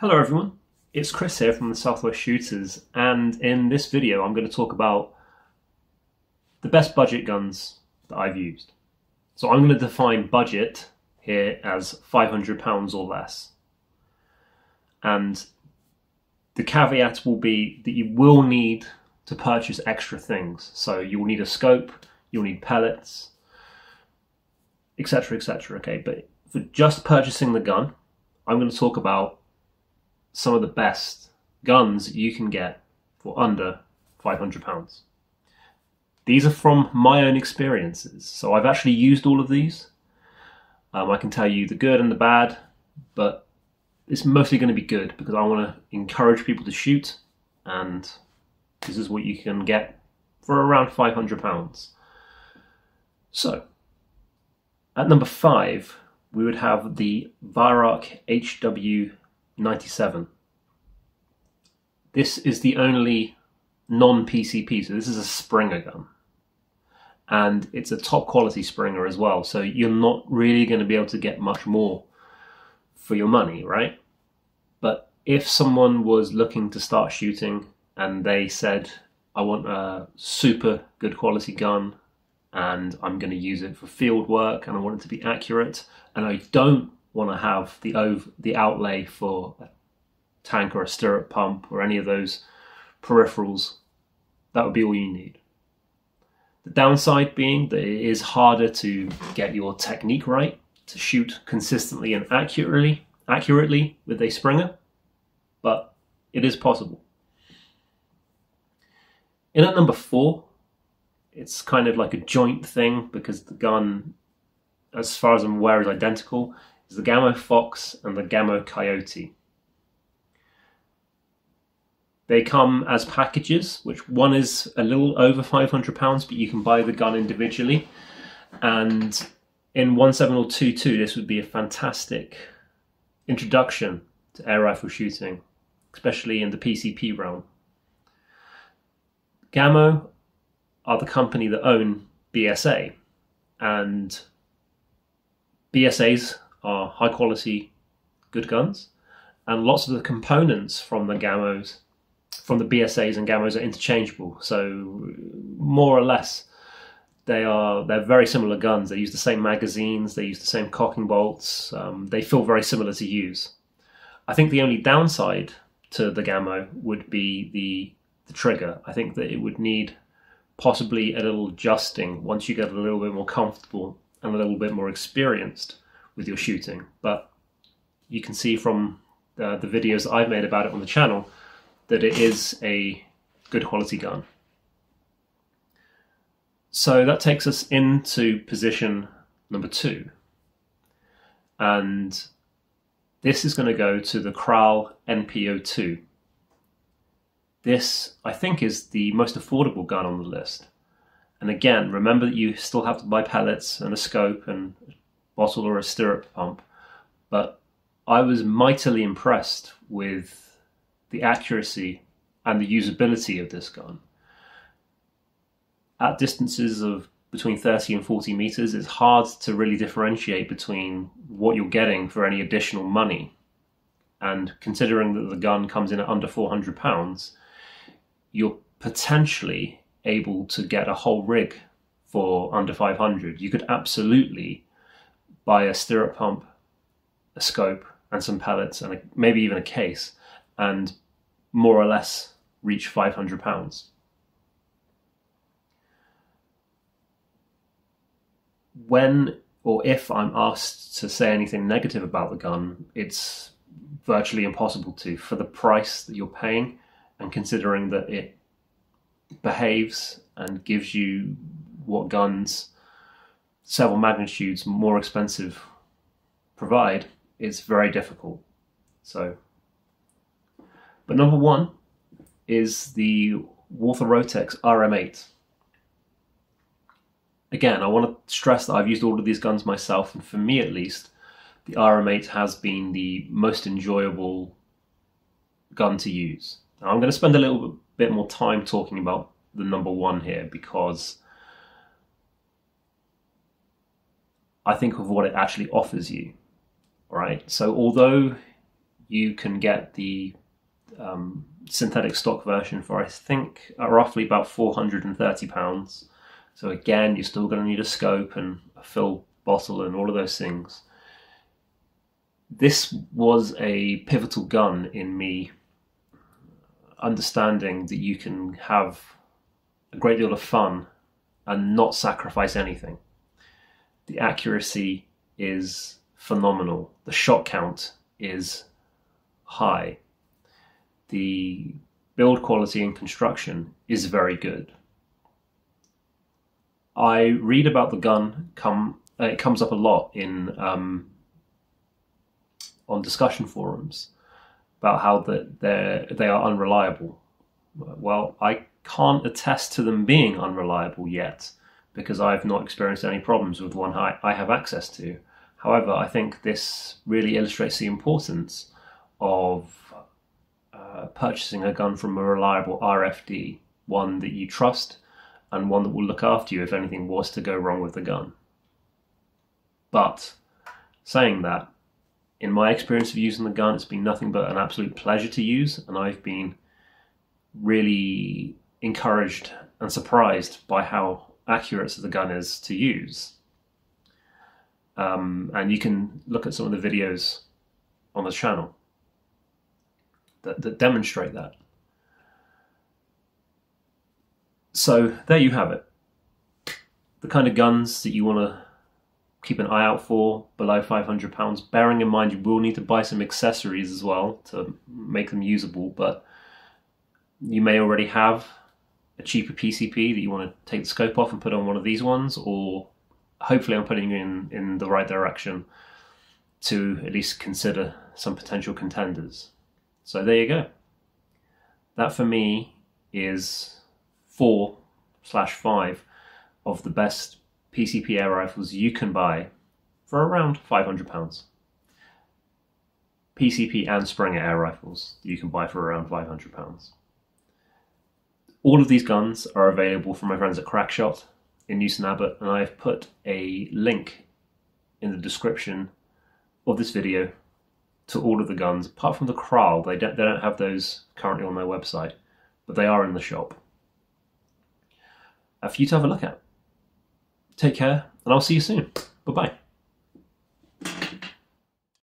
Hello everyone, it's Chris here from the Southwest Shooters, and in this video I'm going to talk about the best budget guns that I've used. So I'm going to define budget here as £500 or less, and the caveat will be that you will need to purchase extra things. So you'll need a scope, you'll need pellets, etc, etc. Okay, but for just purchasing the gun, I'm going to talk about some of the best guns you can get for under £500. These are from my own experiences, so I've actually used all of these. I can tell you the good and the bad, but it's mostly going to be good because I want to encourage people to shoot, and this is what you can get for around £500. So, at number 5, we would have the Weihrauch HW 97. This is the only non-PCP, so this is a Springer gun, and it's a top quality Springer as well, so you're not really going to be able to get much more for your money, right? But if someone was looking to start shooting and they said, I want a super good quality gun and I'm going to use it for field work and I want it to be accurate and I don't want to have the outlay for a tank or a stirrup pump or any of those peripherals, that would be all you need. The downside being that it is harder to get your technique right, to shoot consistently and accurately with a Springer, but it is possible. In at number 4, it's kind of like a joint thing because the gun, as far as I'm aware, is identical. Is the Gamo Fox and the Gamo Coyote. They come as packages, which one is a little over £500, but you can buy the gun individually. And in 1.7 or 2.2, this would be a fantastic introduction to air rifle shooting, especially in the PCP realm. Gamo are the company that own BSA, and BSA's are high quality, good guns, and lots of the components from the Gamos, from the BSAs and Gamos, are interchangeable. So more or less, they're very similar guns. They use the same magazines, they use the same cocking bolts. They feel very similar to use. I think the only downside to the Gamo would be the trigger. I think that it would need possibly a little adjusting once you get a little bit more comfortable and a little bit more experienced with your shooting, but you can see from the videos that I've made about it on the channel that it is a good quality gun. So that takes us into position number 2, and this is going to go to the Kral NPO2. This, I think, is the most affordable gun on the list, and again, remember that you still have to buy pellets and a scope and bottle or a stirrup pump, but I was mightily impressed with the accuracy and the usability of this gun. At distances of between 30 and 40 meters, it's hard to really differentiate between what you're getting for any additional money. And considering that the gun comes in at under £400, you're potentially able to get a whole rig for under 500. You could absolutely buy a stirrup pump, a scope, and some pellets, and maybe even a case, and more or less reach £500. When or if I'm asked to say anything negative about the gun, it's virtually impossible to, for the price that you're paying, and considering that it behaves and gives you what guns several magnitudes more expensive provide, it's very difficult. So, but number 1 is the Walther Rotex RM8. Again, I want to stress that I've used all of these guns myself, and for me at least, the RM8 has been the most enjoyable gun to use. Now, I'm going to spend a little bit more time talking about the number 1 here, because I think of what it actually offers you, right? So although you can get the synthetic stock version for, I think, roughly about £430. So again, you're still going to need a scope and a fill bottle and all of those things. This was a pivotal gun in me understanding that you can have a great deal of fun and not sacrifice anything. The accuracy is phenomenal. The shot count is high. The build quality and construction is very good. I read about the gun, it comes up a lot in on discussion forums about how they are unreliable. Well, I can't attest to them being unreliable yet, because I've not experienced any problems with one I have access to. However, I think this really illustrates the importance of purchasing a gun from a reliable RFD, one that you trust and one that will look after you if anything was to go wrong with the gun. But saying that, in my experience of using the gun, it's been nothing but an absolute pleasure to use, and I've been really encouraged and surprised by how accurate the gun is to use. And you can look at some of the videos on the channel that demonstrate that. So there you have it. The kind of guns that you want to keep an eye out for below £500, bearing in mind you will need to buy some accessories as well to make them usable, but you may already have a cheaper PCP that you want to take the scope off and put on one of these ones, or hopefully I'm putting you in the right direction to at least consider some potential contenders. So there you go. That for me is 4/5 of the best PCP air rifles you can buy for around £500. PCP and Springer air rifles you can buy for around £500. All of these guns are available from my friends at Crackshot in Newson Abbott, and I've put a link in the description of this video to all of the guns, apart from the Kral. They don't have those currently on their website, but they are in the shop for you to have a look at. Take care, and I'll see you soon. Bye-bye.